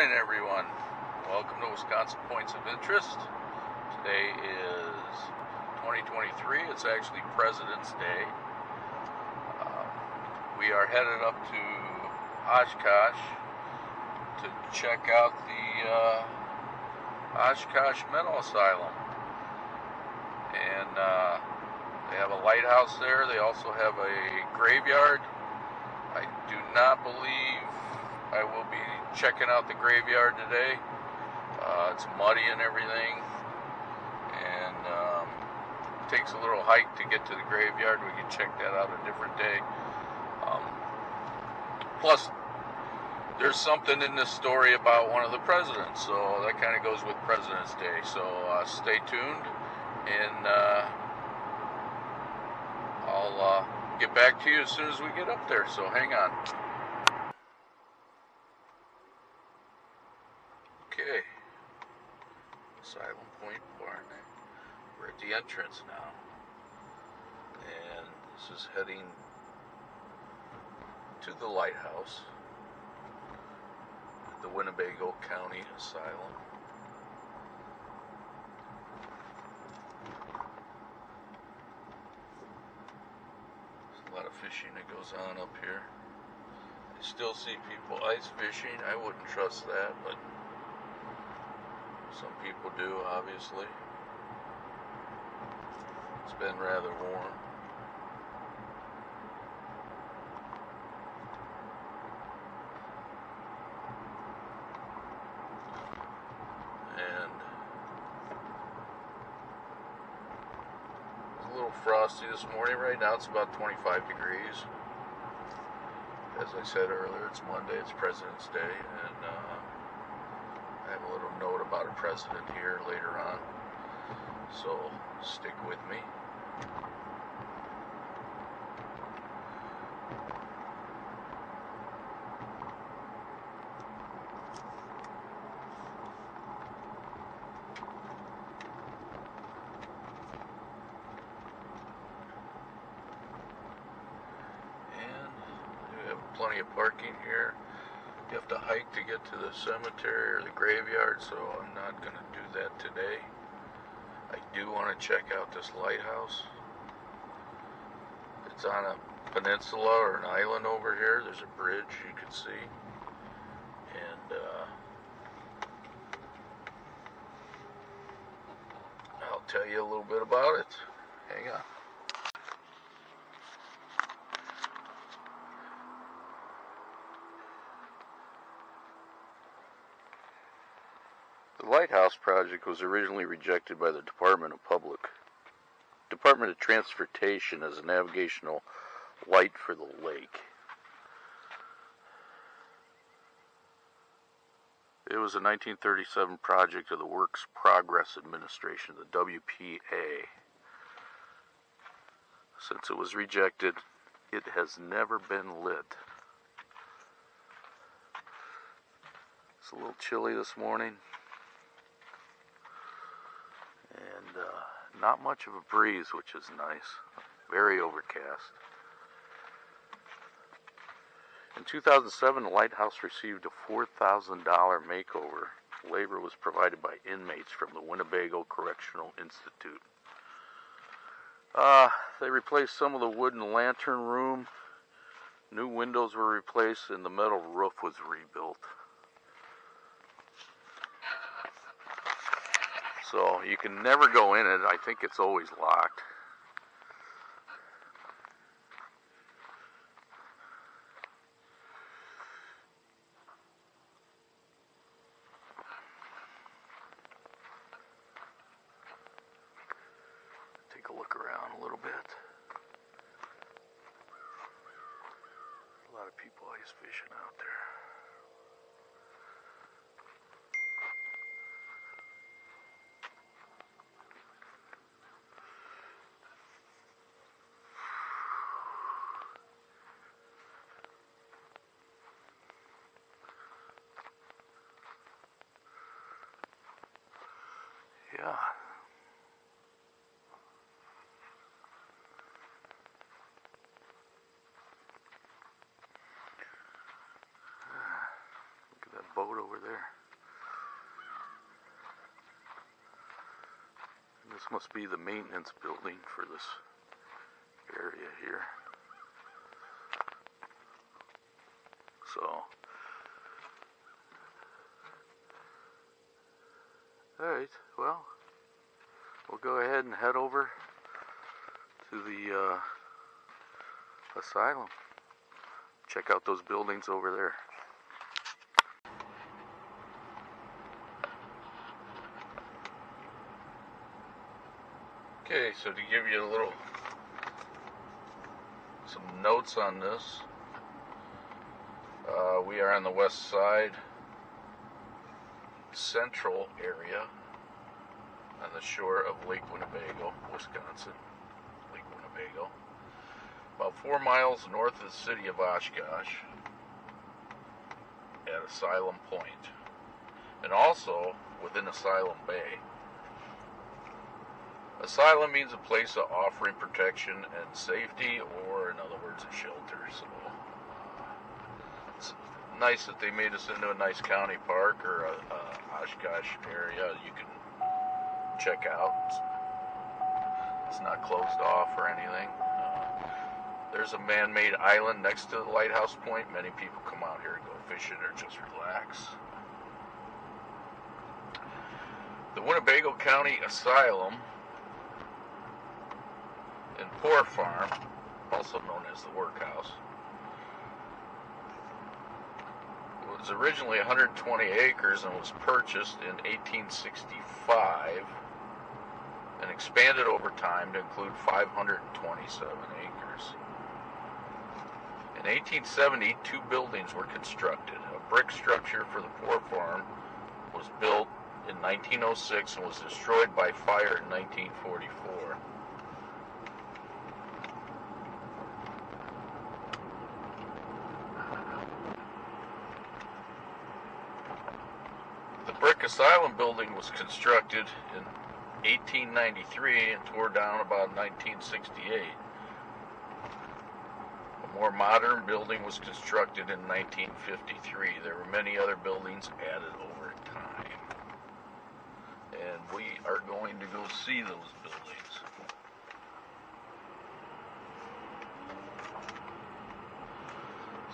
Morning, everyone. Welcome to Wisconsin Points of Interest. Today is 2023. It's actually President's Day. We are headed up to Oshkosh to check out the Oshkosh Mental Asylum. And they have a lighthouse there. They also have a graveyard. I do not believe I will be checking out the graveyard today. It's muddy and everything, and it takes a little hike to get to the graveyard. We can check that out a different day. Plus, there's something in this story about one of the presidents, so that kind of goes with President's Day. So stay tuned, and I'll get back to you as soon as we get up there, so hang on. Okay, Asylum Point Park. We're at the entrance now, and this is heading to the lighthouse, the Winnebago County Asylum. There's a lot of fishing that goes on up here. I still see people ice fishing. I wouldn't trust that, but some people do, obviously. It's been rather warm. And it's a little frosty this morning. Right now it's about 25 degrees. As I said earlier, it's Monday, it's President's Day, and I have a little note about a president here later on, so stick with me. And we have plenty of parking here. You have to hike to get to the cemetery or the graveyard, so I'm not going to do that today. I do want to check out this lighthouse. It's on a peninsula or an island over here. There's a bridge you can see. And I'll tell you a little bit about it. Hang on. The lighthouse project was originally rejected by the Department of Transportation as a navigational light for the lake. It was a 1937 project of the Works Progress Administration, the WPA. Since it was rejected, it has never been lit. It's a little chilly this morning. And not much of a breeze, which is nice. Very overcast. In 2007, the lighthouse received a $4,000 makeover. Labor was provided by inmates from the Winnebago Correctional Institute. They replaced some of the wooden lantern room. New windows were replaced, and the metal roof was rebuilt. So you can never go in it. I think it's always locked. Take a look around a little bit. A lot of people ice fishing out there. Yeah. boat over there. And this must be the maintenance building for this area here. So, alright, well, we'll go ahead and head over to the asylum. Check out those buildings over there. Okay, so to give you a little, some notes on this, we are on the west side central area on the shore of Lake Winnebago, Wisconsin. Lake Winnebago. About 4 miles north of the city of Oshkosh at Asylum Point. And also within Asylum Bay. Asylum means a place of offering protection and safety, or in other words, a shelter. So it's nice that they made us into a nice county park or a Oshkosh area you can check out. It's not closed off or anything. There's a man-made island next to the lighthouse point. Many people come out here and go fishing or just relax. The Winnebago County Asylum and Poor Farm, also known as the Workhouse, it was originally 120 acres and was purchased in 1865 and expanded over time to include 527 acres. In 1870, two buildings were constructed. A brick structure for the Poor Farm was built in 1906 and was destroyed by fire in 1944. Asylum building was constructed in 1893 and tore down about 1968. A more modern building was constructed in 1953. There were many other buildings added over time. And we are going to go see those buildings.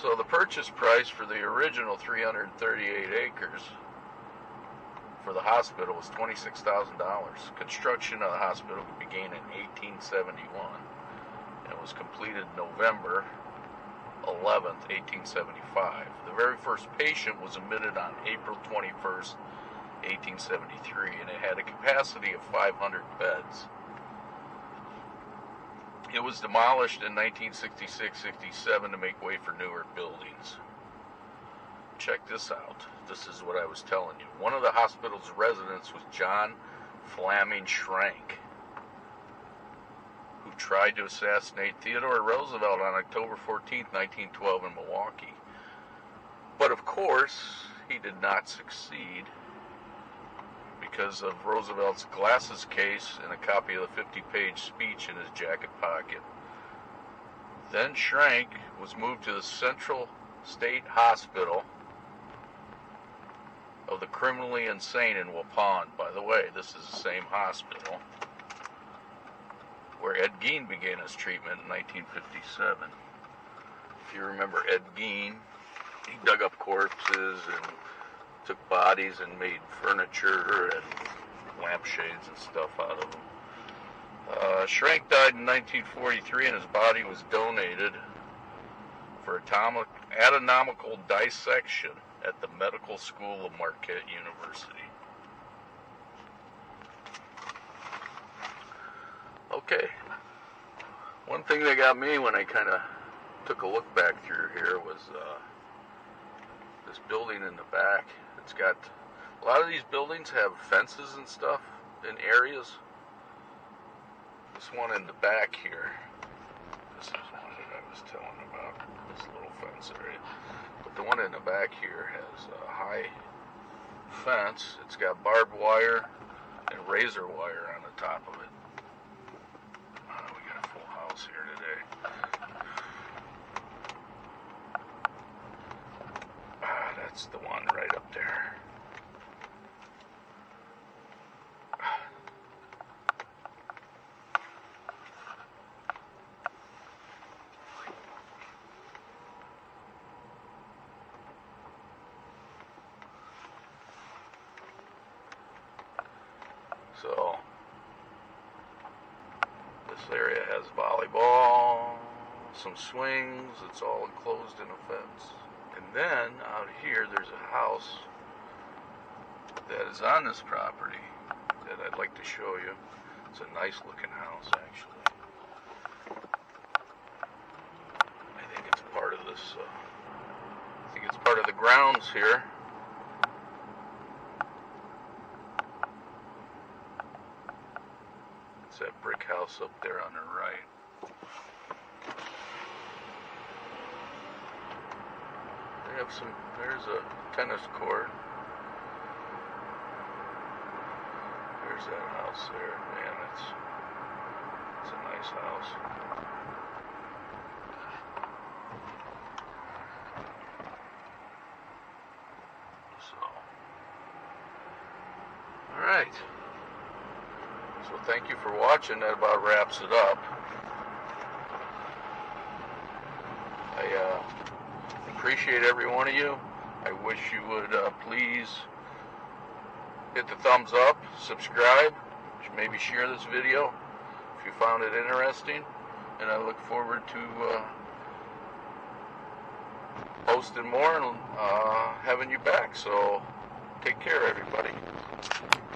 So the purchase price for the original 338 acres for the hospital was $26,000. Construction of the hospital began in 1871 and was completed November 11th, 1875. The very first patient was admitted on April 21st, 1873, and it had a capacity of 500 beds. It was demolished in 1966-67 to make way for newer buildings. Check this out. This is what I was telling you. One of the hospital's residents was John Flammang Schrank, who tried to assassinate Theodore Roosevelt on October 14, 1912 in Milwaukee. But of course, he did not succeed because of Roosevelt's glasses case and a copy of the 50-page speech in his jacket pocket. Then Schrank was moved to the Central State Hospital of the criminally insane in Waupun. By the way, this is the same hospital where Ed Gein began his treatment in 1957. If you remember Ed Gein, he dug up corpses and took bodies and made furniture and lampshades and stuff out of them. Schrank died in 1943 and his body was donated for anatomical dissection at the Medical School of Marquette University. Okay, one thing that got me when I kind of took a look back through here was this building in the back. It's got, a lot of these buildings have fences and stuff in areas. This one in the back here, this is one that I was telling about, this little fence area. The one in the back here has a high fence. It's got barbed wire and razor wire on the top of it. We got a full house here today. That That's the one right up there. So this area has volleyball, some swings, it's all enclosed in a fence. And then out here there's a house that is on this property that I'd like to show you. It's a nice looking house actually. I think it's part of this, I think it's part of the grounds here. It's that brick house up there on the right. They have some, there's a tennis court. There's that house there. Man, it's a nice house. So, all right. So thank you for watching. That about wraps it up. I appreciate every one of you. I wish you would please hit the thumbs up, subscribe, maybe share this video if you found it interesting. And I look forward to posting more and having you back. So take care, everybody.